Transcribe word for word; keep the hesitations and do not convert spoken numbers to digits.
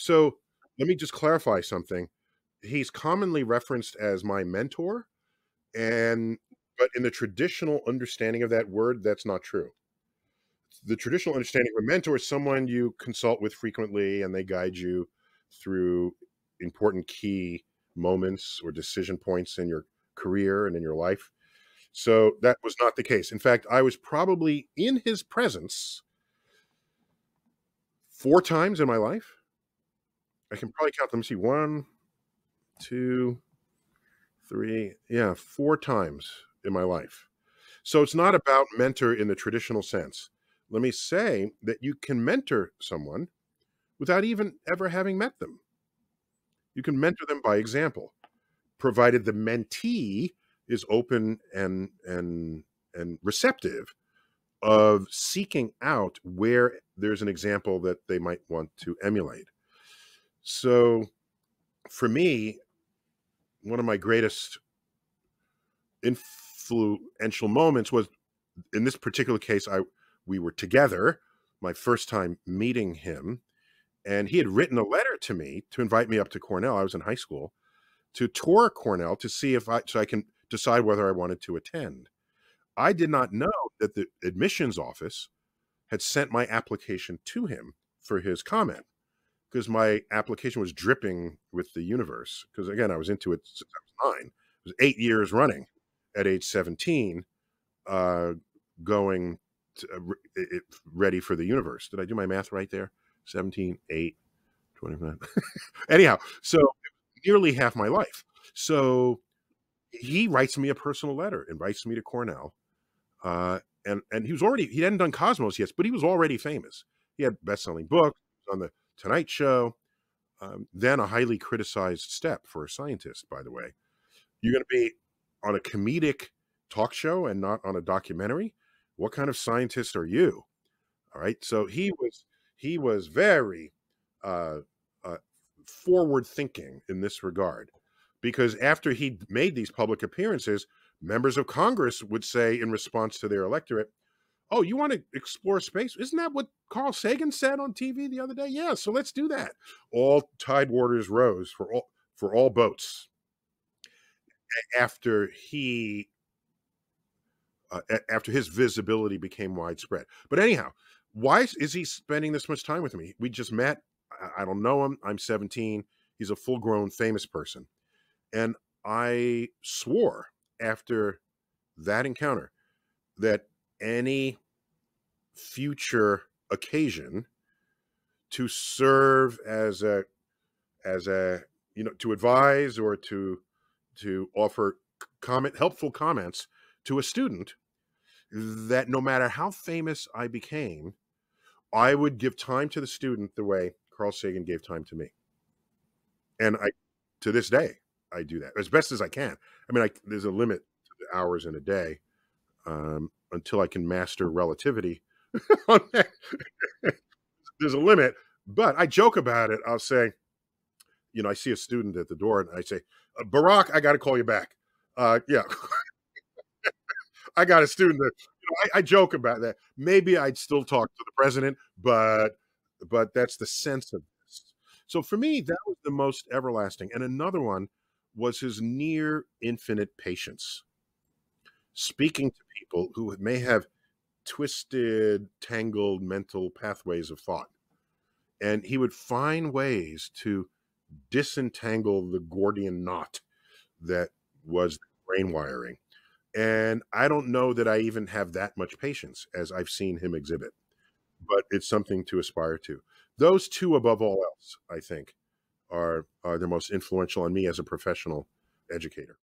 So let me just clarify something. He's commonly referenced as my mentor, and but in the traditional understanding of that word, that's not true. The traditional understanding of a mentor is someone you consult with frequently, and they guide you through important key moments or decision points in your career and in your life. So that was not the case. In fact, I was probably in his presence four times in my life. I can probably count them. See, one, two, three, yeah, four times in my life. So it's not about mentor in the traditional sense. Let me say that you can mentor someone without even ever having met them. You can mentor them by example, provided the mentee is open and, and, and receptive of seeking out where there's an example that they might want to emulate. So for me, one of my greatest influential moments was, in this particular case, I we were together, my first time meeting him, and he had written a letter to me to invite me up to Cornell. I was in high school, to tour Cornell to see if I, so I can decide whether I wanted to attend. I did not know that the admissions office had sent my application to him for his comment, because my application was dripping with the universe. Because again, I was into it since I was nine. It was eight years running at age seventeen, uh, going to, uh, re it, ready for the universe. Did I do my math right there? seventeen, eight, twenty-five. Anyhow, so nearly half my life. So he writes me a personal letter, invites me to Cornell. Uh, and, and he was already, he hadn't done Cosmos yet, but he was already famous. He had best-selling books on the Tonight Show, um, then a highly criticized step for a scientist, by the way. You're going to be on a comedic talk show and not on a documentary. What kind of scientist are you? All right. So he was, he was very uh, uh, forward thinking in this regard, because after he made these public appearances, members of Congress would say in response to their electorate, "Oh, you want to explore space? Isn't that what Carl Sagan said on T V the other day? Yeah, so let's do that." All tide waters rose for all for all boats. After he, uh, after his visibility became widespread. But anyhow, why is he spending this much time with me? We just met. I don't know him. I'm seventeen. He's a full-grown famous person, and I swore after that encounter that any future occasion to serve as a, as a, you know, to advise or to, to offer comment, helpful comments to a student, that no matter how famous I became, I would give time to the student the way Carl Sagan gave time to me. And I, to this day, I do that as best as I can. I mean, I, there's a limit to the hours in a day. Um, until I can master relativity. There's a limit, but I joke about it. I'll say, you know, I see a student at the door and I say, "Barack, I got to call you back." Uh, yeah. I got a student that, you know, I, I joke about that. Maybe I'd still talk to the president, but, but that's the sense of this. So for me, that was the most everlasting. And another one was his near infinite patience. Speaking to people who may have twisted, tangled mental pathways of thought. And he would find ways to disentangle the Gordian knot that was brain wiring. And I don't know that I even have that much patience as I've seen him exhibit, but it's something to aspire to. Those two above all else, I think, are, are the most influential on me as a professional educator.